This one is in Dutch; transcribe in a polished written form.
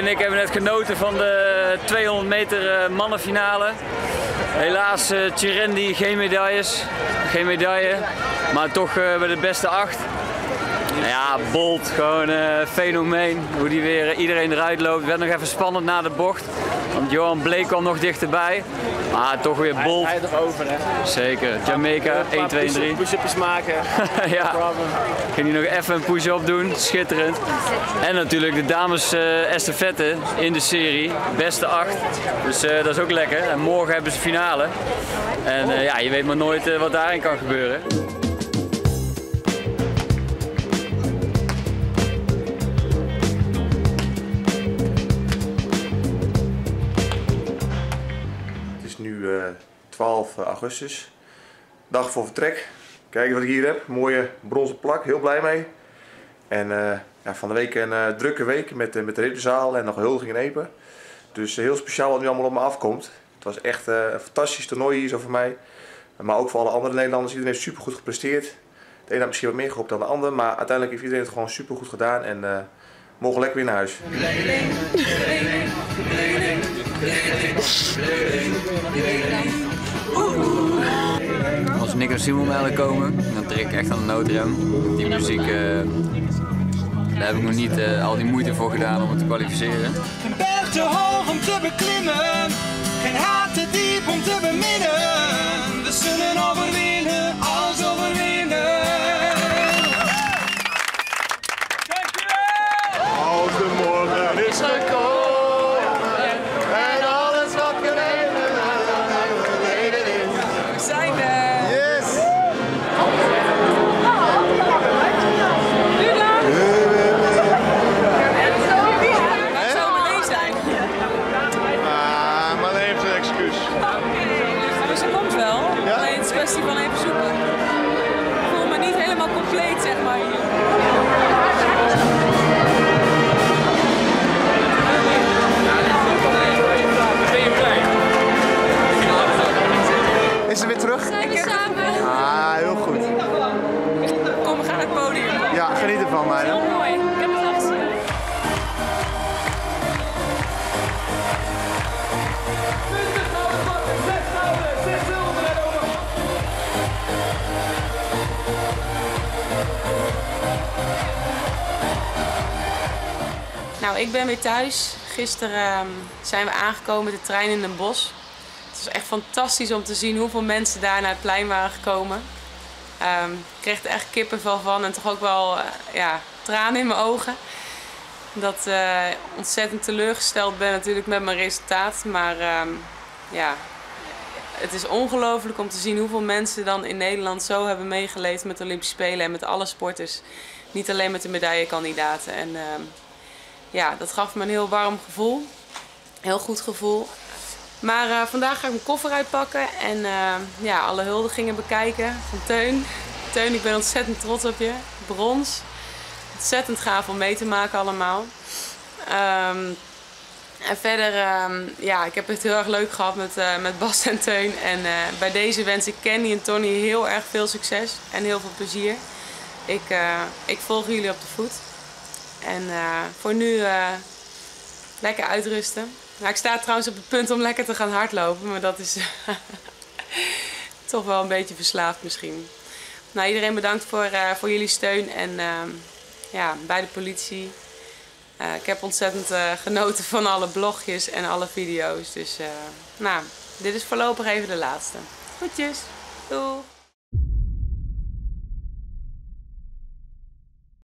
en ik hebben net genoten van de 200 meter mannenfinale. Helaas Tjarendi geen medaille, maar toch bij de beste 8. Ja, Bolt, gewoon een fenomeen, hoe die weer iedereen eruit loopt. Het werd nog even spannend na de bocht, want Johan Bleek kwam nog dichterbij. Maar toch weer Bolt. Hij er over, hè? Zeker, Jamaica, 1, 2, 3. Push-ups maken, ja. Ging hij nog even een push-up doen, schitterend. En natuurlijk de dames estafette in de serie, beste 8. Dus dat is ook lekker. En morgen hebben ze finale. En ja, je weet maar nooit wat daarin kan gebeuren. Nu 12 augustus, dag voor vertrek. Kijk wat ik hier heb, mooie bronzen plak, heel blij mee. En ja, van de week een drukke week met de ridderzaal en nog huldiging in Epen. Dus heel speciaal wat nu allemaal op me afkomt. Het was echt een fantastisch toernooi hier zo voor mij. Maar ook voor alle andere Nederlanders, iedereen heeft super goed gepresteerd. De ene had misschien wat meer gehoopt dan de ander, maar uiteindelijk heeft iedereen het gewoon super goed gedaan. En mogen lekker weer naar huis. Als Nick en Simon bij me komen, dan trek ik echt aan de noodrem. Die muziek, daar heb ik nog niet al die moeite voor gedaan om het te kwalificeren. Geen berg te hoog om te beklimmen, geen haat te diep om te beminnen. We zullen overwinnen, alles overwinnen. Als de morgen is gekomen. Nou, ik ben weer thuis. Gisteren zijn we aangekomen met de trein in Den Bosch. Het was echt fantastisch om te zien hoeveel mensen daar naar het plein waren gekomen. Ik kreeg er echt kippenvel van en toch ook wel ja, tranen in mijn ogen. Dat ontzettend teleurgesteld ben natuurlijk met mijn resultaat. Maar ja, het is ongelooflijk om te zien hoeveel mensen dan in Nederland zo hebben meegeleefd met de Olympische Spelen en met alle sporters. Niet alleen met de medaillekandidaten. En, ja, dat gaf me een heel warm gevoel, heel goed gevoel. Maar vandaag ga ik mijn koffer uitpakken en ja, alle huldigingen bekijken van Teun. Teun, ik ben ontzettend trots op je. Brons. Ontzettend gaaf om mee te maken allemaal. En verder, ja, ik heb het heel erg leuk gehad met Bas en Teun. En bij deze wens ik Kenny en Tony heel erg veel succes en heel veel plezier. Ik volg jullie op de voet. En voor nu lekker uitrusten. Nou, ik sta trouwens op het punt om lekker te gaan hardlopen, maar dat is toch wel een beetje verslaafd misschien. Nou, iedereen bedankt voor jullie steun en ja, bij de politie. Ik heb ontzettend genoten van alle blogjes en alle video's. Dus nou, dit is voorlopig even de laatste. Goedjes, doei!